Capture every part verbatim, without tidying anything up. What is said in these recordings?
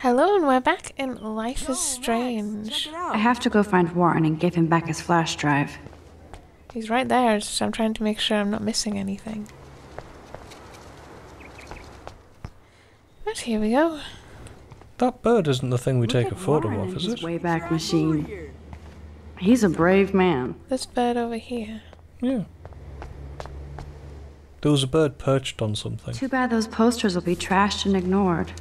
Hello, and we're back in Life is Strange. I have to go find Warren and give him back his flash drive. He's right there, so I'm trying to make sure I'm not missing anything. But here we go. That bird isn't the thing we take a photo of, is it? Wayback Machine. He's a brave man. This bird over here. Yeah. There was a bird perched on something. Too bad those posters will be trashed and ignored.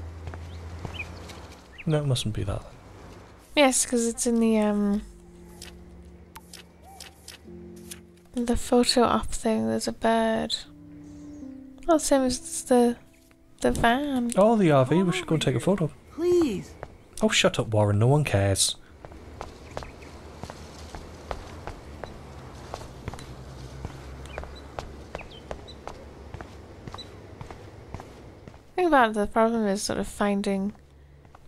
No, it mustn't be that. Yes, because it's in the um the photo op thing. There's a bird. Well, same as the the van. Oh, the R V. We should go and take a photo. Please. Oh, shut up, Warren. No one cares. I think about the problem is sort of finding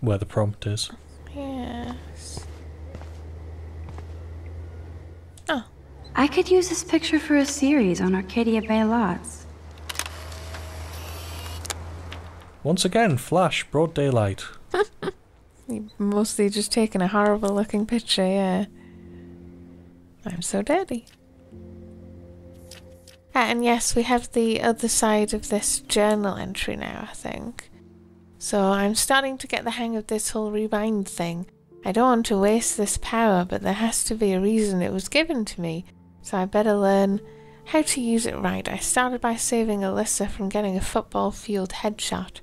where the prompt is. Yes. Oh. I could use this picture for a series on Arcadia Bay lots. Once again, flash, broad daylight. Mostly just taking a horrible looking picture, yeah. I'm so dirty. Ah, and yes, we have the other side of this journal entry now, I think. So I'm starting to get the hang of this whole rewind thing. I don't want to waste this power, but there has to be a reason it was given to me, so I better learn how to use it right. I started by saving Alyssa from getting a football field headshot.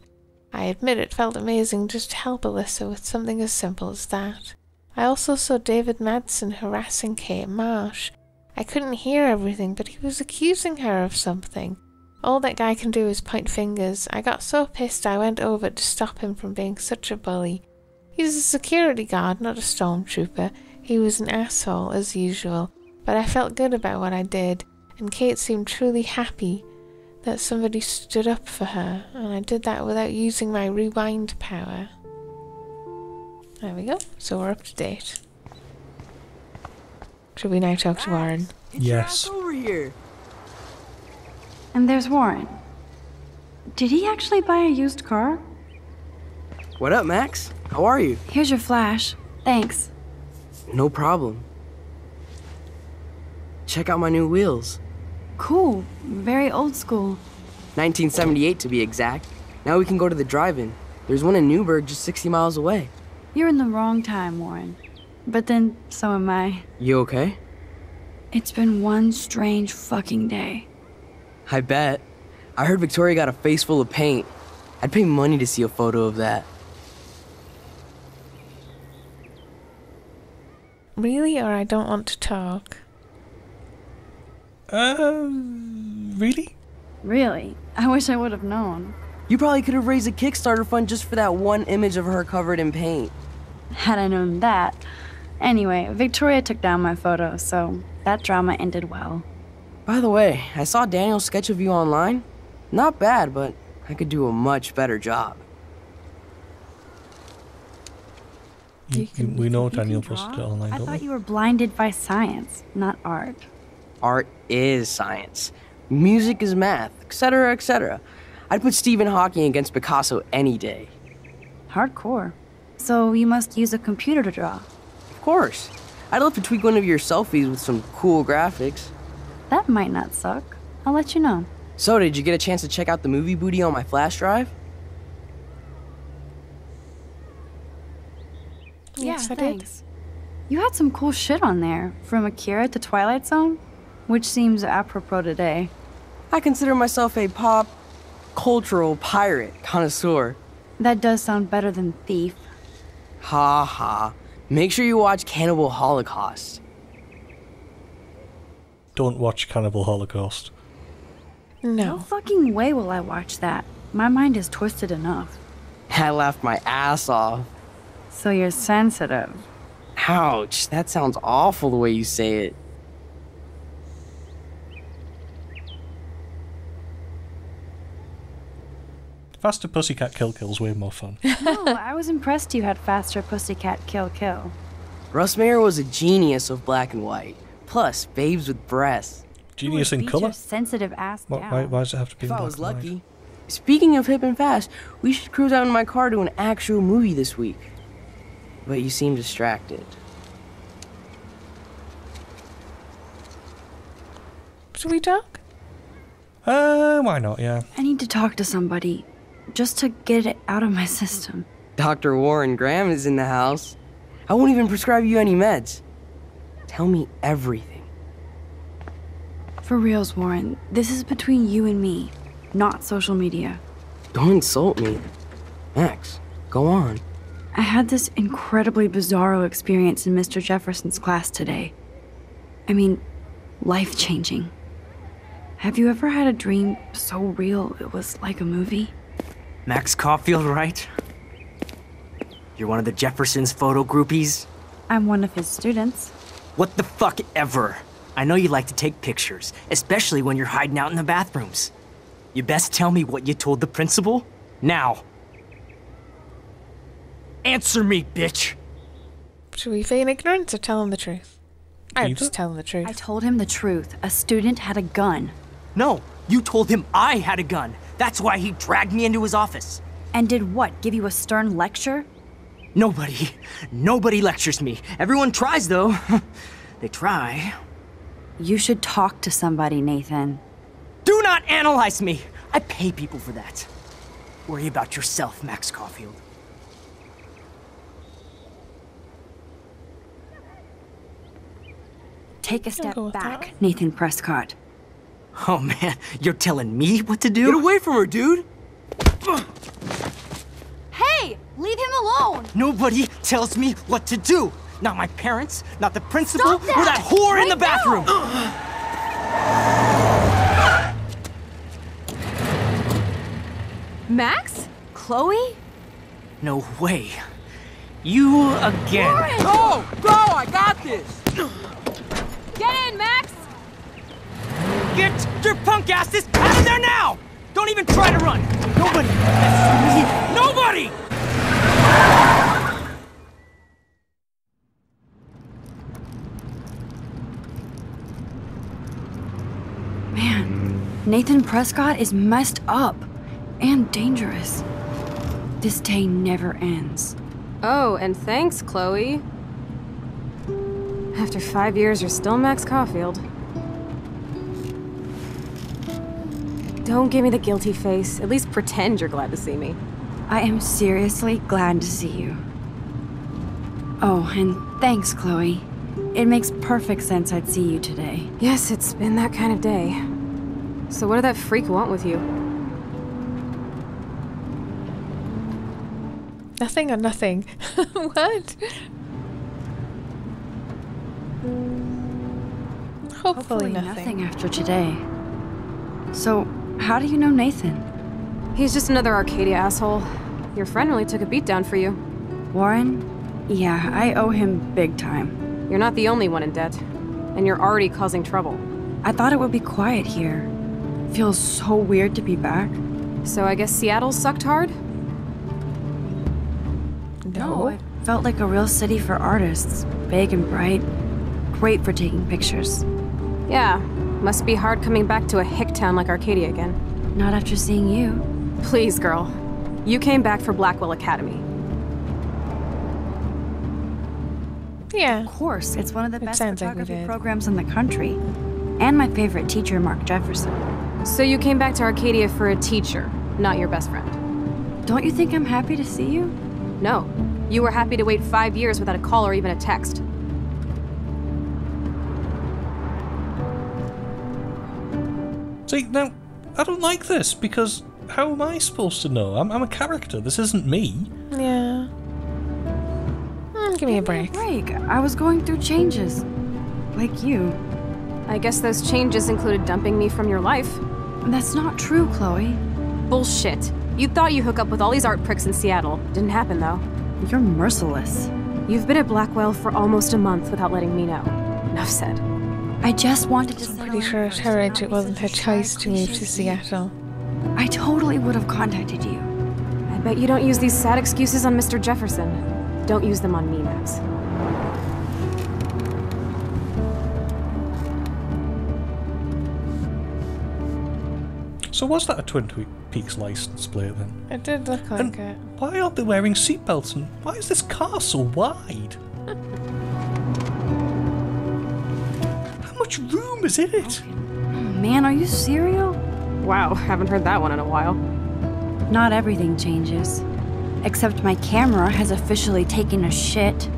I admit it felt amazing just to help Alyssa with something as simple as that. I also saw David Madsen harassing Kate Marsh. I couldn't hear everything, but he was accusing her of something. All that guy can do is point fingers. I got so pissed I went over to stop him from being such a bully. He's a security guard, not a stormtrooper. He was an asshole, as usual. But I felt good about what I did, and Kate seemed truly happy that somebody stood up for her, and I did that without using my rewind power. There we go. So we're up to date. Should we now talk to Warren? Yes. Over here. And there's Warren. Did he actually buy a used car? What up, Max? How are you? Here's your flash. Thanks. No problem. Check out my new wheels. Cool. Very old school. nineteen seventy-eight to be exact. Now we can go to the drive-in. There's one in Newburgh just sixty miles away. You're in the wrong time, Warren. But then, so am I. You okay? It's been one strange fucking day. I bet. I heard Victoria got a face full of paint. I'd pay money to see a photo of that. Really, or I don't want to talk? Um, really? Really? I wish I would have known. You probably could have raised a Kickstarter fund just for that one image of her covered in paint. Had I known that. Anyway, Victoria took down my photo, so that drama ended well. By the way, I saw Daniel's sketch of you online. Not bad, but I could do a much better job. You, you, we know Daniel posted it online, don't we? I thought you were blinded by science, not art. Art is science. Music is math, et cetera, et cetera. I'd put Stephen Hawking against Picasso any day. Hardcore. So you must use a computer to draw. Of course. I'd love to tweak one of your selfies with some cool graphics. That might not suck. I'll let you know. So, did you get a chance to check out the movie booty on my flash drive? Yeah, yes, I thanks. Did. You had some cool shit on there, from Akira to Twilight Zone, which seems apropos today. I consider myself a pop cultural pirate connoisseur. That does sound better than thief. Ha ha. Make sure you watch Cannibal Holocaust. Don't watch Cannibal Holocaust. No. No fucking way will I watch that. My mind is twisted enough. I laughed my ass off. So you're sensitive. Ouch, that sounds awful the way you say it. Faster Pussycat Kill Kill's way more fun. No, I was impressed you had Faster Pussycat Kill Kill. Russ Meyer was a genius of black and white. Plus, babes with breasts. Genius in color? Sensitive ass. Why, why does it have to be if in black I was lucky. Speaking of hip and fast, we should cruise out in my car to an actual movie this week. But you seem distracted. Should we talk? Uh, why not, yeah. I need to talk to somebody, just to get it out of my system. Doctor Warren Graham is in the house. I won't even prescribe you any meds. Tell me everything. For reals, Warren, this is between you and me, not social media. Don't insult me. Max, go on. I had this incredibly bizarro experience in Mister Jefferson's class today. I mean, life-changing. Have you ever had a dream so real it was like a movie? Max Caulfield, right? You're one of the Jefferson's photo groupies? I'm one of his students. What the fuck ever? I know you like to take pictures, especially when you're hiding out in the bathrooms. You best tell me what you told the principal? Now. Answer me, bitch! Should we feign ignorance or tell him the truth? I'd just tell him the truth. I told him the truth. A student had a gun. No, you told him I had a gun. That's why he dragged me into his office. And did what? Give you a stern lecture? Nobody. Nobody lectures me. Everyone tries, though. They try. You should talk to somebody, Nathan. Do not analyze me. I pay people for that. Worry about yourself, Max Caulfield. Take a step back, Nathan Prescott. Oh man, you're telling me what to do? Get away from her, dude! Hey! Leave him alone! Nobody tells me what to do! Not my parents, not the principal, that. or that whore right in the bathroom! Max? Chloe? No way. You again. Warren! Go! Go! I got this! Get in, Max! Get your punk asses out of there now! Don't even try to run! Nobody! Nobody! Man, Nathan Prescott is messed up and dangerous. This day never ends. Oh, and thanks, Chloe. After five years, you're still Max Caulfield. Don't give me the guilty face. At least pretend you're glad to see me. I am seriously glad to see you. Oh, and thanks, Chloe. It makes perfect sense I'd see you today. Yes, it's been that kind of day. So what did that freak want with you? Nothing or nothing. What? Hopefully, Hopefully nothing. nothing after today. So, how do you know Nathan? He's just another Arcadia asshole. Your friend really took a beatdown for you. Warren? Yeah, I owe him big time. You're not the only one in debt. And you're already causing trouble. I thought it would be quiet here. Feels so weird to be back. So I guess Seattle sucked hard? No. It felt like a real city for artists. Big and bright. Great for taking pictures. Yeah, must be hard coming back to a hick town like Arcadia again. Not after seeing you. Please, girl. You came back for Blackwell Academy. Yeah. Of course, it's one of the it best photography like programs in the country. And my favorite teacher, Mark Jefferson. So you came back to Arcadia for a teacher, not your best friend. Don't you think I'm happy to see you? No. You were happy to wait five years without a call or even a text. See, now, I don't like this, because how am I supposed to know? I'm, I'm a character, this isn't me. Yeah. Mm, give, give me a break. Me a break. I was going through changes. Like you. I guess those changes included dumping me from your life. That's not true, Chloe. Bullshit. You thought you hook up with all these art pricks in Seattle. Didn't happen, though. You're merciless. You've been at Blackwell for almost a month without letting me know. Enough said. I just wanted to I'm pretty sure at her age it wasn't her choice to move to Seattle. I totally would have contacted you. I bet you don't use these sad excuses on Mister Jefferson. Don't use them on me, Max. So was that a Twin Peaks? Peaks license plate then. It did look like and it. Why aren't they wearing seatbelts and why is this car so wide? How much room is in it? Oh, man, are you serial? Wow, haven't heard that one in a while. Not everything changes. Except my camera has officially taken a shit.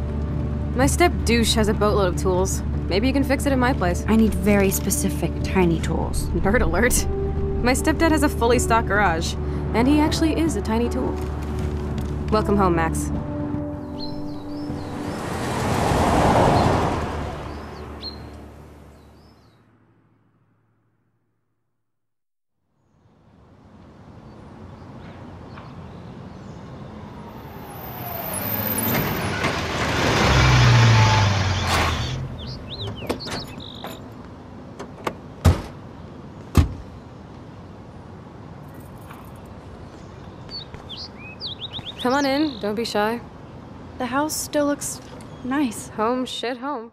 My step-douche has a boatload of tools. Maybe you can fix it in my place. I need very specific tiny tools. Nerd alert. My stepdad has a fully stocked garage, and he actually is a tiny tool. Welcome home, Max. Come on in, don't be shy. The house still looks nice. Home shit home.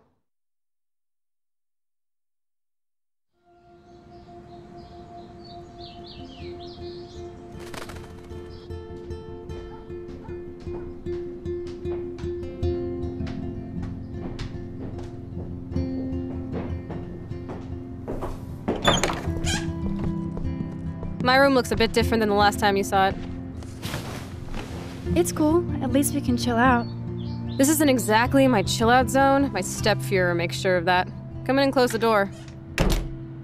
My room looks a bit different than the last time you saw it. It's cool. At least we can chill out. This isn't exactly my chill-out zone. My step-Fuhrer makes sure of that. Come in and close the door.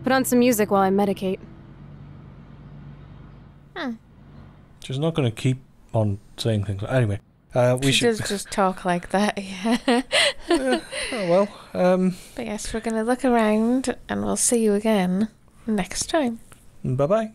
Put on some music while I medicate. Huh. She's not going to keep on saying things. Anyway, uh, we she should... She does just talk like that, yeah. uh, oh, well. Um... But yes, we're going to look around, and we'll see you again next time. Bye-bye.